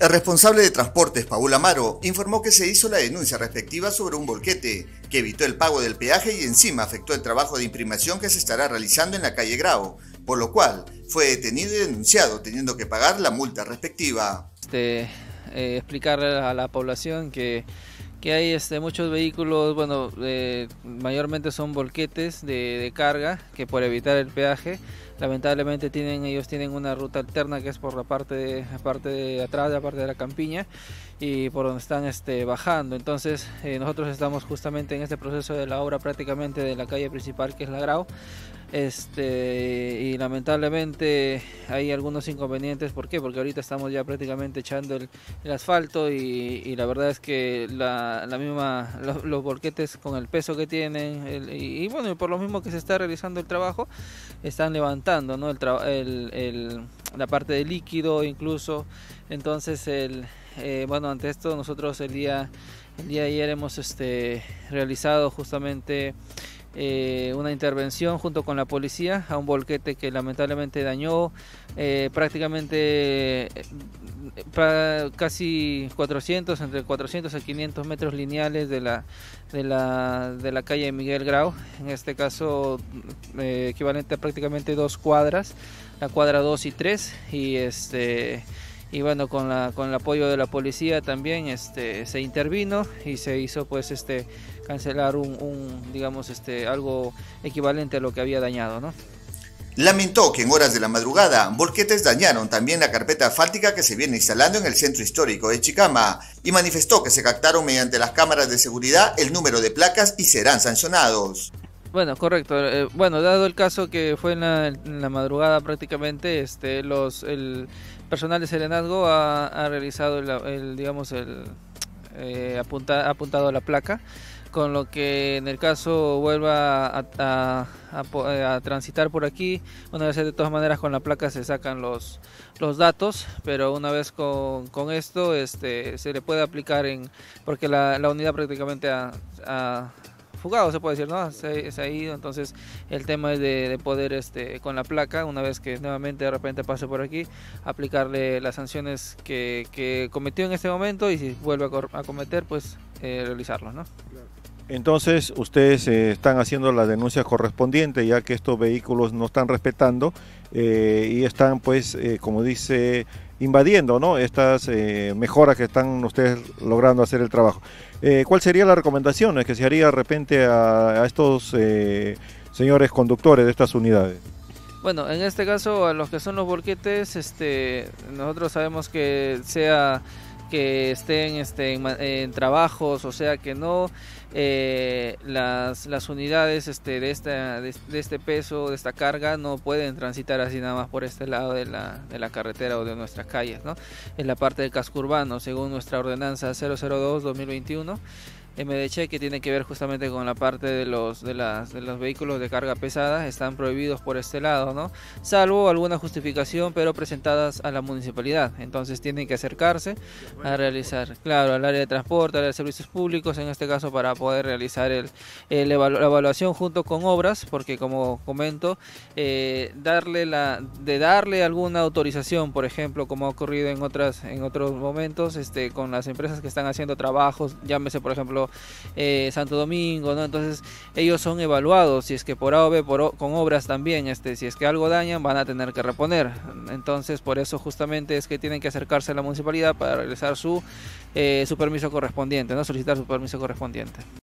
El responsable de transportes, Pablo Amaro, informó que se hizo la denuncia respectiva sobre un volquete que evitó el pago del peaje y encima afectó el trabajo de imprimación que se estará realizando en la calle Grau, por lo cual fue detenido y denunciado, teniendo que pagar la multa respectiva. Explicarle a la población que hay muchos vehículos, bueno, mayormente son volquetes de carga, que por evitar el peaje, lamentablemente ellos tienen una ruta alterna que es por la parte de atrás, la parte de la campiña, y por donde están bajando. Entonces nosotros estamos justamente en este proceso de la obra prácticamente de la calle principal, que es la Grau, y lamentablemente hay algunos inconvenientes. ¿Por qué? Porque ahorita estamos ya prácticamente echando el asfalto y la verdad es que los volquetes, con el peso que tienen y bueno, por lo mismo que se está realizando el trabajo, están levantando, ¿no?, la parte de líquido incluso. Entonces bueno, ante esto nosotros el día de ayer hemos realizado justamente una intervención junto con la policía a un volquete que lamentablemente dañó prácticamente casi 400, entre 400 a 500 metros lineales de la calle Miguel Grau, en este caso equivalente a prácticamente 2 cuadras, la cuadra 2 y 3, y bueno, con el apoyo de la policía también se intervino y se hizo pues cancelar digamos algo equivalente a lo que había dañado, ¿no? Lamentó que en horas de la madrugada volquetes dañaron también la carpeta asfáltica que se viene instalando en el centro histórico de Chicama, y manifestó que se captaron mediante las cámaras de seguridad el número de placas y serán sancionados. Bueno, correcto. Bueno, dado el caso que fue en la madrugada prácticamente, el personal de Serenazgo ha realizado apuntado a la placa, con lo que en el caso vuelva a transitar por aquí, una vez de todas maneras con la placa se sacan los datos, pero una vez con esto se le puede aplicar porque la unidad prácticamente ha fugado, se puede decir, ¿no? Se ha ido. Entonces el tema es de poder con la placa, una vez que nuevamente de repente pase por aquí, aplicarle las sanciones que cometió en este momento, y si vuelve a cometer, pues realizarlo, ¿no? Entonces ustedes están haciendo las denuncias correspondientes, ya que estos vehículos no están respetando y están, pues, como dice, invadiendo, ¿no?, estas mejoras que están ustedes logrando hacer el trabajo. ¿Cuál sería la recomendación que se haría de repente a estos señores conductores de estas unidades? Bueno, en este caso, a los que son los volquetes, nosotros sabemos que sea que estén en trabajos, o sea que no las unidades de este peso, de esta carga, no pueden transitar así nada más por este lado de la carretera o de nuestras calles, ¿no? En la parte del casco urbano, según nuestra ordenanza 002-2021 MDC, que tiene que ver justamente con la parte de los vehículos de carga pesada, están prohibidos por este lado, ¿no?, salvo alguna justificación, pero presentadas a la municipalidad. Entonces tienen que acercarse a realizar, claro, al área de transporte, al área de servicios públicos, en este caso, para poder realizar la evaluación junto con obras, porque como comento, darle alguna autorización, por ejemplo, como ha ocurrido en otros momentos, con las empresas que están haciendo trabajos, llámese por ejemplo Santo Domingo, ¿no? Entonces ellos son evaluados, si es que por A o B, con obras también, si es que algo dañan, van a tener que reponer. Entonces por eso justamente es que tienen que acercarse a la municipalidad para realizar su permiso correspondiente, ¿no?, solicitar su permiso correspondiente.